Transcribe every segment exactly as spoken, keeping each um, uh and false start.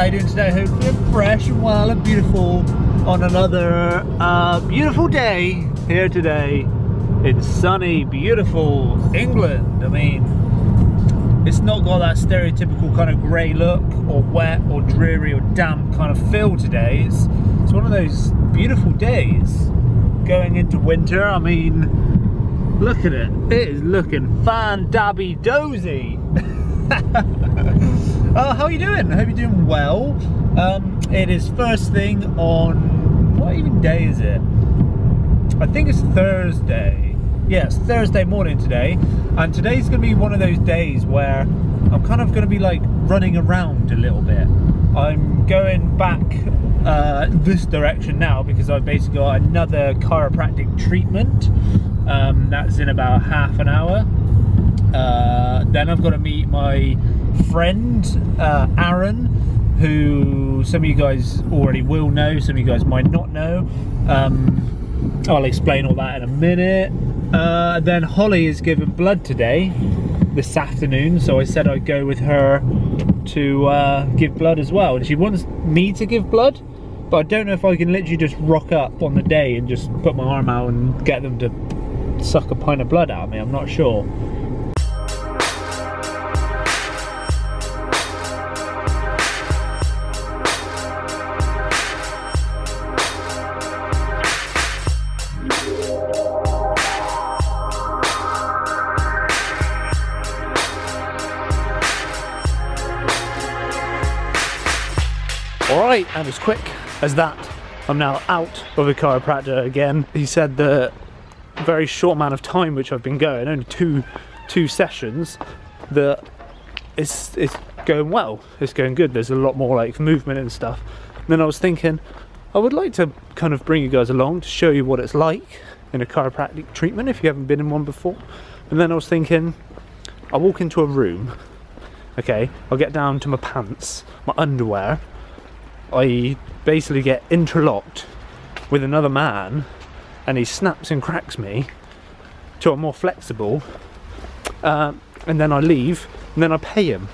how you doing today? Hopefully I'm fresh and well and beautiful on another uh, beautiful day here today in sunny, beautiful England. I mean, it's not got that stereotypical kind of grey look or wet or dreary or damp kind of feel today. It's, it's one of those beautiful days going into winter. I mean, look at it. It is looking fan-dabby-dozy. Uh, how are you doing? I hope you're doing well. Um, it is first thing on, what even day is it? I think it's Thursday. Yeah, it's Thursday morning today. And today's gonna be one of those days where I'm kind of gonna be like running around a little bit. I'm going back uh, this direction now because I've basically got another chiropractic treatment. Um, that's in about half an hour. Uh, then I've got to meet my friend uh, Aaron, who some of you guys already will know, some of you guys might not know. um, I'll explain all that in a minute. Uh, then Holly is giving blood today, this afternoon, so I said I'd go with her to uh, give blood as well, and she wants me to give blood, but I don't know if I can literally just rock up on the day and just put my arm out and get them to suck a pint of blood out of me. I'm not sure. Alright, and as quick as that, I'm now out of the chiropractor again. He said that very short amount of time which I've been going, only two two sessions, that it's it's going well, it's going good. There's a lot more like movement and stuff. And then I was thinking, I would like to kind of bring you guys along to show you what it's like in a chiropractic treatment if you haven't been in one before. And then I was thinking, I walk into a room, okay, I'll get down to my pants, my underwear, I basically get interlocked with another man and he snaps and cracks me till I'm more flexible, uh, and then I leave and then I pay him.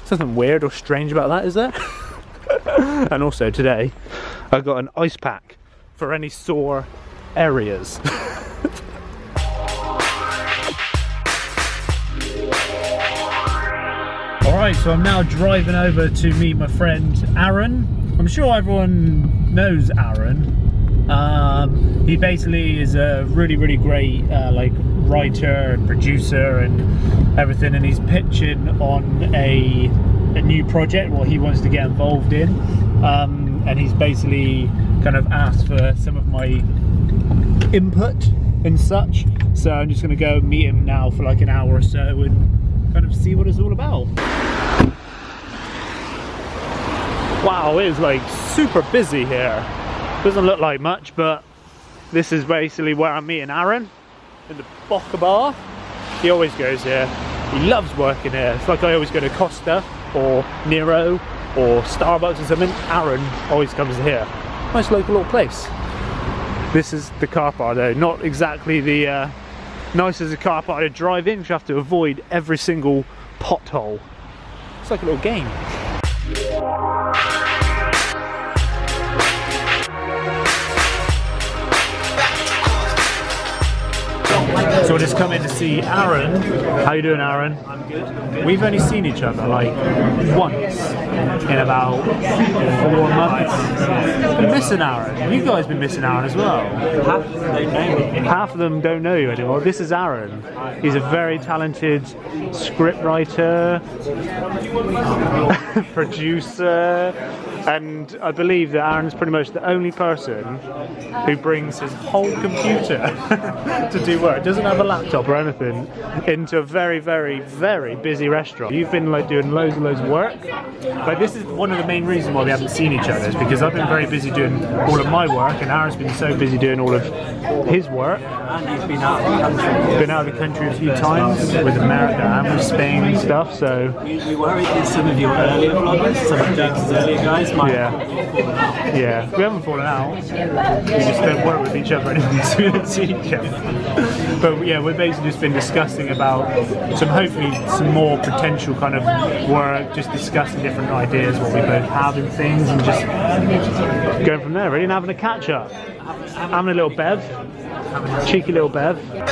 There's nothing weird or strange about that, is there? And also today I got an ice pack for any sore areas. Alright, so I'm now driving over to meet my friend Aaron. I'm sure everyone knows Aaron. Um, he basically is a really, really great uh, like writer and producer and everything, and he's pitching on a, a new project, what he wants to get involved in. Um, and he's basically kind of asked for some of my input and such. So I'm just going to go meet him now for like an hour or so and kind of see what it's all about. Wow, it is like super busy here. Doesn't look like much, but this is basically where I'm meeting Aaron in the Boca Bar. He always goes here. He loves working here. It's like I always go to Costa or Nero or Starbucks or something. Aaron always comes here. Nice local little place. This is the car bar though, not exactly the uh, nice as a car park to drive in, you have to avoid every single pothole. It's like a little game. So we're just coming to see Aaron. How you doing, Aaron? I'm good, I'm good. We've only seen each other like once in about four months. We're missing Aaron. You guys been missing Aaron as well. Half of them don't know you. Half of them don't know you anymore. This is Aaron. He's a very talented scriptwriter, producer, and I believe that Aaron's pretty much the only person who brings his whole computer to do work. Doesn't have a laptop or anything, into a very, very, very busy restaurant. You've been like doing loads and loads of work, but this is one of the main reasons why we haven't seen each other, is because I've been very busy doing all of my work and Aaron's been so busy doing all of his work. Andy's been out of the country. Been out of the country a few times with America and with Spain and stuff, so... We, we were in some of your earlier vloggers, some of James's earlier guys might yeah. have fallen out. Yeah, we haven't fallen out. We just don't work with each other anymore, so we don't see each other. But yeah, we've basically just been discussing about some, hopefully, some more potential kind of work, just discussing different ideas, what we both have and things, and just going from there, really, and having a catch-up. Having a little bev. Cheeky little bev. Well,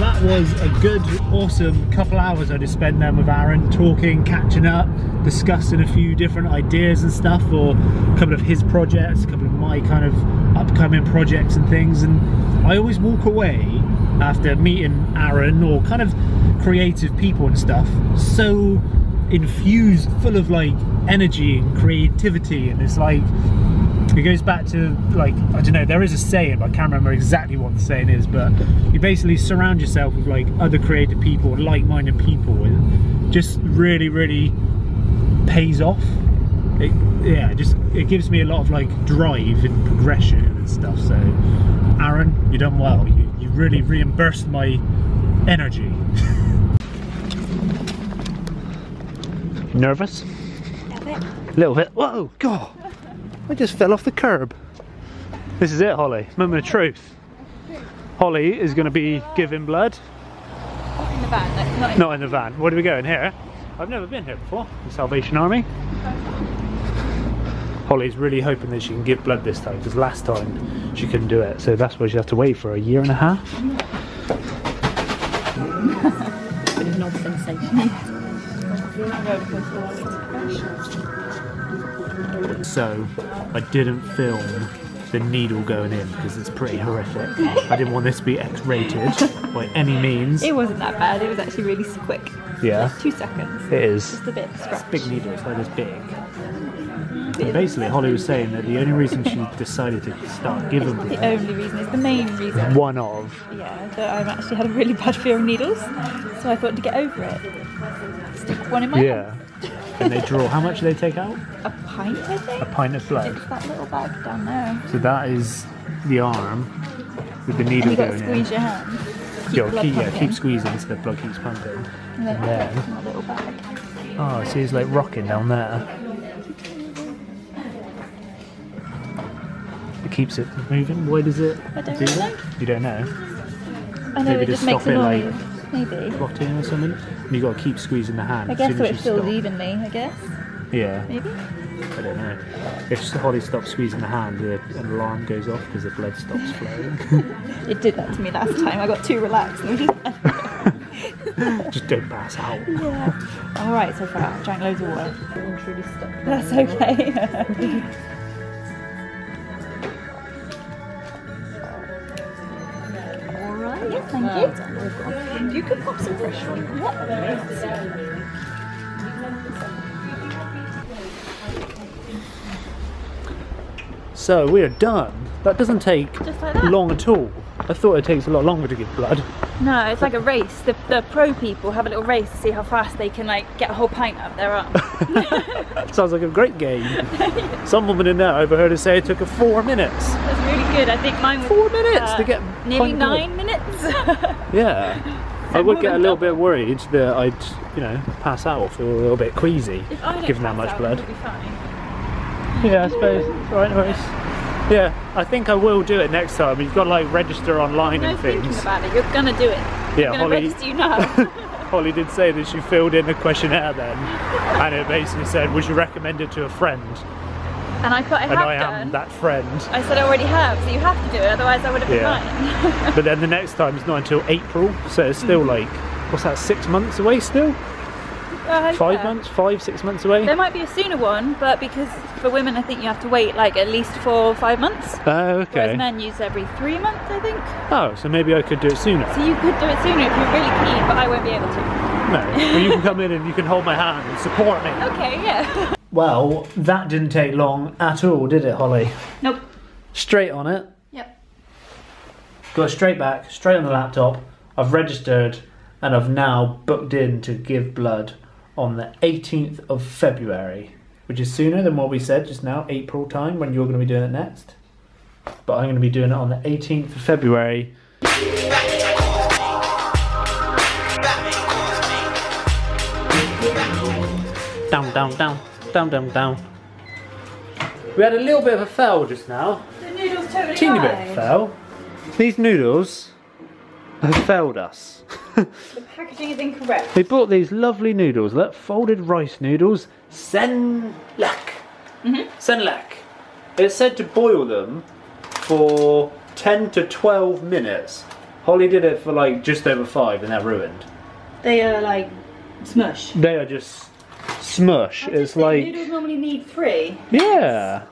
that was a good, awesome couple hours I just spent then with Aaron, talking, catching up, discussing a few different ideas and stuff, or a couple of his projects, a couple of my kind of upcoming projects and things. And I always walk away after meeting Aaron or kind of creative people and stuff so infused, full of like energy and creativity, and it's like, it goes back to, like, I don't know, there is a saying, but I can't remember exactly what the saying is, but you basically surround yourself with like other creative people, like-minded people, and just really, really pays off. It, yeah, just, it gives me a lot of like drive and progression and stuff. So Aaron, you done well. You, you really reimbursed my energy. Nervous? A little bit. Little bit. Whoa, God. I just fell off the curb. This is it, Holly. Moment of truth. Holly is going to be giving blood. Not in the van. Not in, Not in the van. Where do we go in here? I've never been here before. The Salvation Army. Holly's really hoping that she can give blood this time, because last time she couldn't do it. So that's why she had to wait for a year and a half. Bit of knob sensation. So I didn't film the needle going in because it's pretty horrific. I didn't want this to be X-rated by any means. It wasn't that bad, it was actually really quick. Yeah. Just two seconds. It is. Just a bit scratch. It's a big needle, it's like this big. And basically Holly was saying that the only reason she decided to start giving blood. The only reason, it's the main reason. One of. Yeah, that I've actually had a really bad fear of needles, so I thought to get over it. Stick one in my yeah. hand. And they draw, how much do they take out? A pint, I think? A pint of blood. It's that little bag down there. So that is the arm with the needle and going in. You've got to squeeze your hand. Keep Yo, keep, yeah, keep squeezing so the blood keeps pumping. And then, and then in that little bag. Oh, so he's like rocking down there. It keeps it moving? Why does it I don't do really that? Know. You don't know? I know, Maybe it just makes stop a noise. It like, Maybe. Clotting or something. And you've got to keep squeezing the hand. I guess so it fills evenly, I guess. Yeah. Maybe? I don't know. If Holly stops squeezing the hand, the, an alarm goes off because the blood stops flowing. It did that to me last time. I got too relaxed. Just don't pass out. Yeah. Alright, so far, I drank loads of water. It's really stuck. That's okay. Thank you. Um, you can pop some fresh one. What? So we are done. That doesn't take Just like that. long at all. I thought it takes a lot longer to give blood. No, it's like a race. The, the pro people have a little race to see how fast they can like get a whole pint up their arm. Sounds like a great game. Some woman in there overheard her say it took her four minutes. That's really good. I think mine was four minutes uh, to get nearly nine blood. minutes. Yeah, so I would get a little double. bit worried that I'd, you know, pass out or feel a little bit queasy given that much out, blood. Be fine. Yeah, I suppose. It's all right, no worries. Yeah, I think I will do it next time. You've got to like register online no and things. Thinking about it. You're gonna do it. Yeah, I'm gonna Holly. Register you now. Holly did say that she filled in a questionnaire then, and it basically said, "Would you recommend it to a friend?" And I thought I and have I done. am that friend. I said I already have, so you have to do it. Otherwise, I would have been yeah. mine. But then the next time is not until April, so it's still mm. like what's that? Six months away still. Uh, five yeah. months, five, six months away. There might be a sooner one, but because for women, I think you have to wait like at least four or five months. Oh, uh, okay. Whereas men use every three months, I think. Oh, so maybe I could do it sooner. So you could do it sooner if you're really keen, but I won't be able to. No, well, you can come in and you can hold my hand and support me. Okay, yeah. Well, that didn't take long at all, did it, Holly? Nope. Straight on it. Yep. Go straight back, straight on the laptop. I've registered and I've now booked in to give blood on the eighteenth of February, which is sooner than what we said just now, April time, when you're going to be doing it next. but I'm going to be doing it on the eighteenth of February. Down, down, down, down, down, down. We had a little bit of a fail just now. The noodles totally Teeny bit of a fail. These noodles have failed us. The packaging is incorrect. We bought these lovely noodles, look, folded rice noodles, senlak. Mm-hmm. Senlak. It's said to boil them for ten to twelve minutes. Holly did it for like just over five and they're ruined. They are like smush. They are just smush. I it's just like noodles normally need three. Yeah.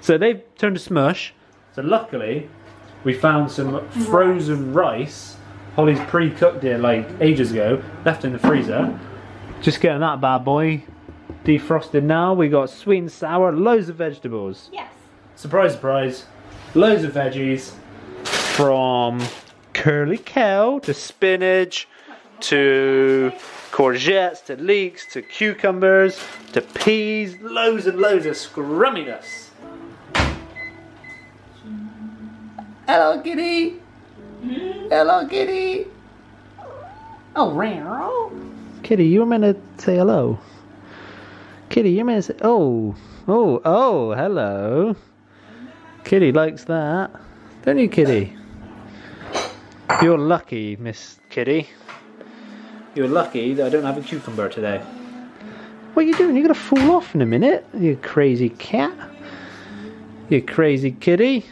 So they've turned to smush. So luckily we found some frozen rice. Holly's pre-cooked it like ages ago, left in the freezer. Just getting that bad boy defrosted now. We got sweet and sour, loads of vegetables. Yes. Surprise, surprise. Loads of veggies. From curly cow to spinach to courgettes to leeks to cucumbers to peas. Loads and loads of scrumminess. Hello, kitty. Mm-hmm. Hello, kitty. Oh, Raro. Kitty, you were meant to say hello. Kitty, you meant to say. Oh, oh, oh, hello. Kitty likes that. Don't you, Kitty? You're lucky, Miss Kitty. You're lucky that I don't have a cucumber today. What are you doing? You're going to fall off in a minute, you crazy cat. You crazy kitty.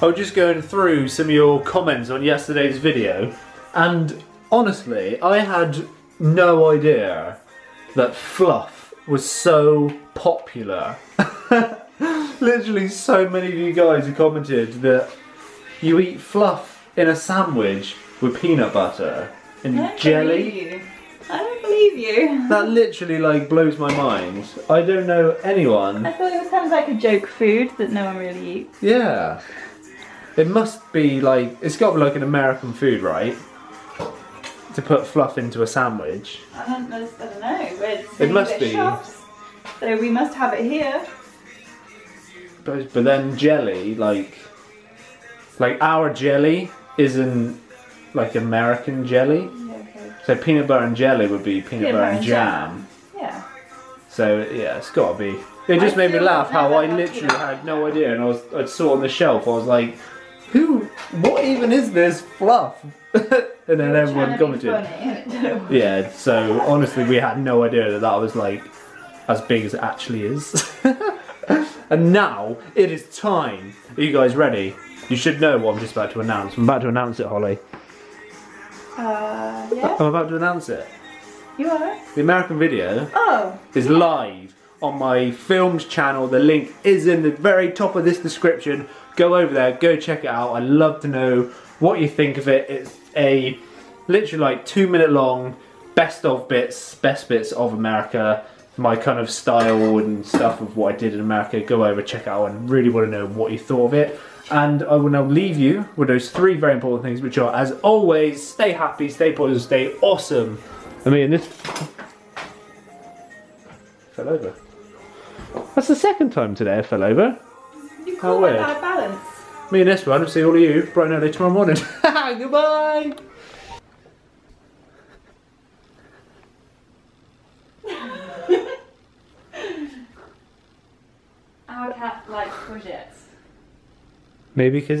I was just going through some of your comments on yesterday's video, and honestly, I had no idea that fluff was so popular. Literally so many of you guys who commented that you eat fluff in a sandwich with peanut butter and I don't jelly. Believe you. I don't believe you. That literally like blows my mind. I don't know anyone. I thought it was kind of like a joke food that no one really eats. Yeah. It must be like, it's got to be like an American food, right? To put fluff into a sandwich. I don't know, I don't know. We're it must be. Shops, so we must have it here. But, but then jelly, like, like our jelly isn't like American jelly. Yeah, okay. So peanut butter and jelly would be peanut, peanut butter and jam. jam. Yeah. So yeah, it's got to be. It just I made me laugh how I literally had no idea, and I was, I saw it on the shelf. I was like, who, what even is this fluff? And then You're everyone commented. Funny, yeah, so honestly we had no idea that that was like as big as it actually is. And now it is time. Are you guys ready? You should know what I'm just about to announce. I'm about to announce it, Holly. Uh, yeah? I'm about to announce it. You are? The American video oh, is yeah. live on my films channel. The link is in the very top of this description. Go over there, go check it out. I'd love to know what you think of it. It's a literally like two minute long best of bits, best bits of America, my kind of style and stuff of what I did in America. Go over, check it out, and really want to know what you thought of it. And I will now leave you with those three very important things, which are, as always, stay happy, stay positive, stay awesome. I mean, this fell over. That's the second time today I fell over. You call that bad balance. Me and this one, I'll see all of you bright and early tomorrow morning. Goodbye! Our cat likes courgettes. Maybe because it's